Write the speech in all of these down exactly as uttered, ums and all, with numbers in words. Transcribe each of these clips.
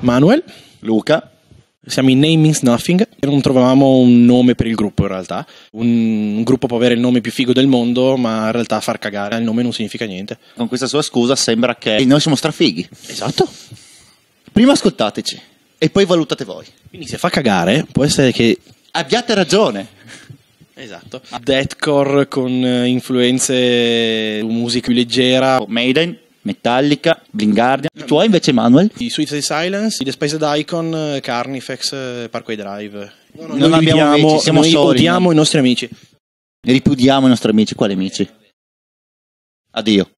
Manuel, Luca, siamo in Name Means Nothing. Non trovavamo un nome per il gruppo, in realtà. Un, un gruppo può avere il nome più figo del mondo, ma in realtà far cagare il nome non significa niente. Con questa sua scusa sembra che noi siamo strafighi. Esatto. Prima ascoltateci e poi valutate voi. Quindi se fa cagare può essere che abbiate ragione. Esatto. Deathcore con influenze musica più leggera. Maiden, Metallica, Blinguardian. I tuoi invece, Manuel? I Sweetest Silence, The Spiced Icon, Carnifex, Parkway Drive. No, no, non noi abbiamo amici, amici, siamo noi soli. Odiamo no? i nostri amici. Ne ripudiamo i nostri amici. Quali amici? Addio.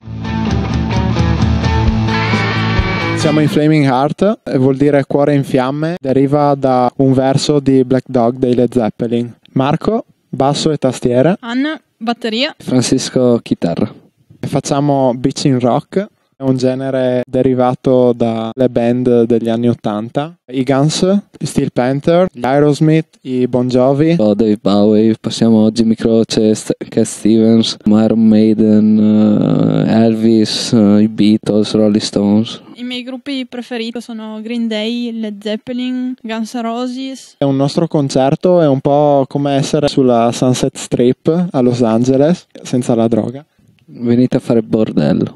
Siamo in Flaming Heart, vuol dire cuore in fiamme. Deriva da un verso di Black Dog dei Led Zeppelin. Marco, basso e tastiera. Anna, batteria. Francisco, chitarra. Facciamo beach in rock. È un genere derivato dalle band degli anni ottanta. I Guns, i Steel Panther, gli Aerosmith, i Bon Jovi. Oh, David Bowie, passiamo a Jimmy Croce, St- Cat Stevens, Iron Maiden, uh, Elvis, uh, i Beatles, Rolling Stones. I miei gruppi preferiti sono Green Day, Led Zeppelin, Guns N' Roses. È un nostro concerto, è un po' come essere sulla Sunset Strip a Los Angeles, senza la droga. Venite a fare bordello.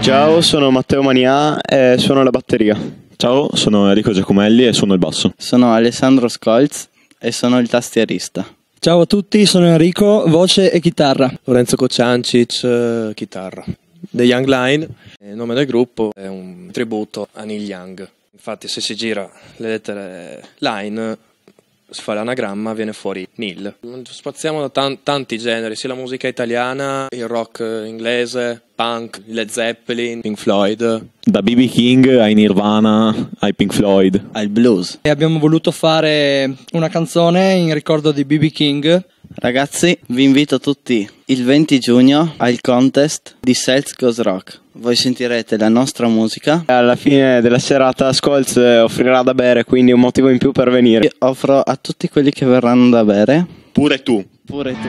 Ciao, sono Matteo Mania e suono la batteria. Ciao, sono Enrico Giacomelli e suono il basso. Sono Alessandro Scholz e sono il tastierista. Ciao a tutti, sono Enrico, voce e chitarra. Lorenzo Cociancic, chitarra. The Young Line, il nome del gruppo, è un tributo a Neil Young. Infatti se si gira le lettere Line, si fa l'anagramma, viene fuori Neil. Spaziamo da tan- tanti generi, sia la musica italiana, il rock inglese, punk, Led Zeppelin, Pink Floyd. Da B B King ai Nirvana, ai Pink Floyd, al blues. E abbiamo voluto fare una canzone in ricordo di B B King. Ragazzi, vi invito tutti il venti giugno al contest di Selz Goes Rock. Voi sentirete la nostra musica. Alla fine della serata Scholz offrirà da bere, quindi un motivo in più per venire. Io offro a tutti quelli che verranno da bere. Pure tu. Pure tu.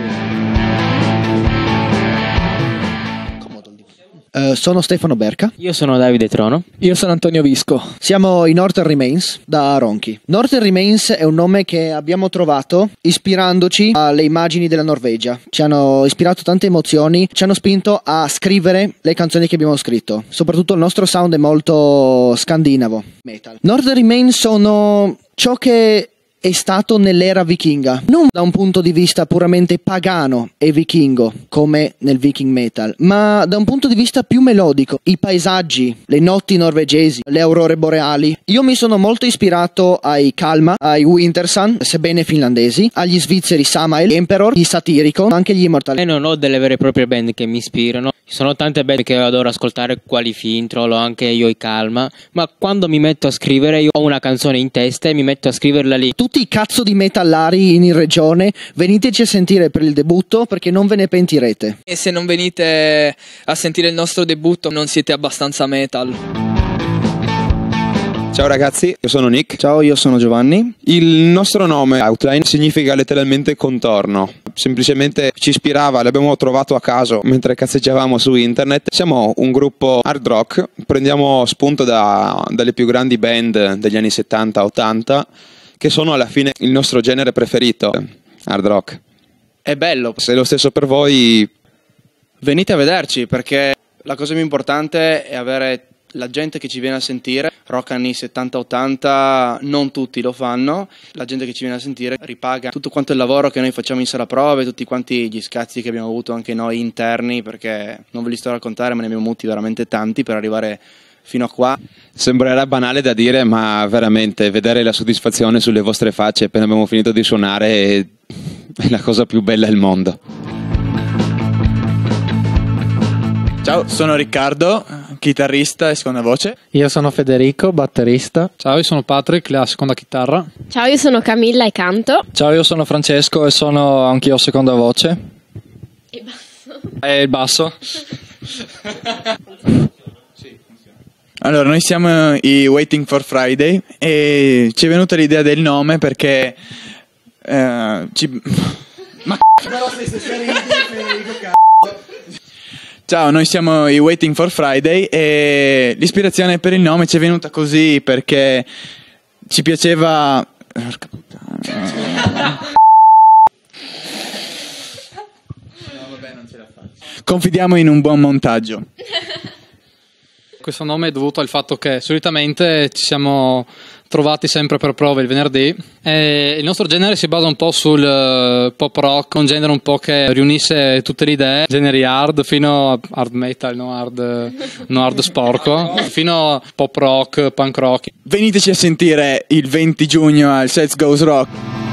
Uh, sono Stefano Berca. Io sono Davide Trono. Io sono Antonio Visco. Siamo i Northern Remains da Ronchi. Northern Remains è un nome che abbiamo trovato ispirandoci alle immagini della Norvegia. Ci hanno ispirato tante emozioni, ci hanno spinto a scrivere le canzoni che abbiamo scritto. Soprattutto il nostro sound è molto scandinavo, metal. Northern Remains sono ciò che è stato nell'era vichinga, non da un punto di vista puramente pagano e vichingo come nel viking metal, ma da un punto di vista più melodico. I paesaggi, le notti norvegesi, le aurore boreali. Io mi sono molto ispirato ai Calma, ai Wintersun, sebbene finlandesi, agli svizzeri Samael, Emperor, i Satirico, anche gli Immortali. E non ho delle vere e proprie band che mi ispirano. Ci sono tante band che adoro ascoltare, quali Fintroll, anche io i Calma, ma quando mi metto a scrivere, io ho una canzone in testa e mi metto a scriverla lì. Tutti i cazzo di metallari in regione, veniteci a sentire per il debutto, perché non ve ne pentirete. E se non venite a sentire il nostro debutto non siete abbastanza metal. Ciao ragazzi, io sono Nick. Ciao, io sono Giovanni. Il nostro nome Outline significa letteralmente contorno. Semplicemente ci ispirava, l'abbiamo trovato a caso mentre cazzeggiavamo su internet. Siamo un gruppo hard rock, prendiamo spunto da, dalle più grandi band degli anni settanta ottanta, che sono alla fine il nostro genere preferito, hard rock. È bello. Se è lo stesso per voi, venite a vederci, perché la cosa più importante è avere la gente che ci viene a sentire. Rock anni settanta ottanta non tutti lo fanno. La gente che ci viene a sentire ripaga tutto quanto il lavoro che noi facciamo in sala prove, tutti quanti gli scazzi che abbiamo avuto anche noi interni, perché non ve li sto a raccontare, ma ne abbiamo avuti veramente tanti per arrivare fino a qua. Sembrerà banale da dire, ma veramente vedere la soddisfazione sulle vostre facce appena abbiamo finito di suonare è la cosa più bella del mondo. Ciao, sono Riccardo, chitarrista e seconda voce. Io sono Federico, batterista. Ciao, io sono Patrick, la seconda chitarra. Ciao, io sono Camilla e canto. Ciao, io sono Francesco e sono anch'io seconda voce. E basso. E il basso. Allora, noi siamo i Waiting for Friday e ci è venuta l'idea del nome perché eh, ci... ma ciao, noi siamo i Waiting for Friday e l'ispirazione per il nome ci è venuta così perché ci piaceva... Porca puttana. No, vabbè, non ce la faccio. Confidiamo in un buon montaggio. Questo nome è dovuto al fatto che solitamente ci siamo trovati sempre per prove il venerdì e il nostro genere si basa un po' sul pop rock, un genere un po' che riunisce tutte le idee, generi hard fino a hard metal, no hard, no hard sporco, fino a pop rock, punk rock. Veniteci a sentire il venti giugno al Selz Goes Rock.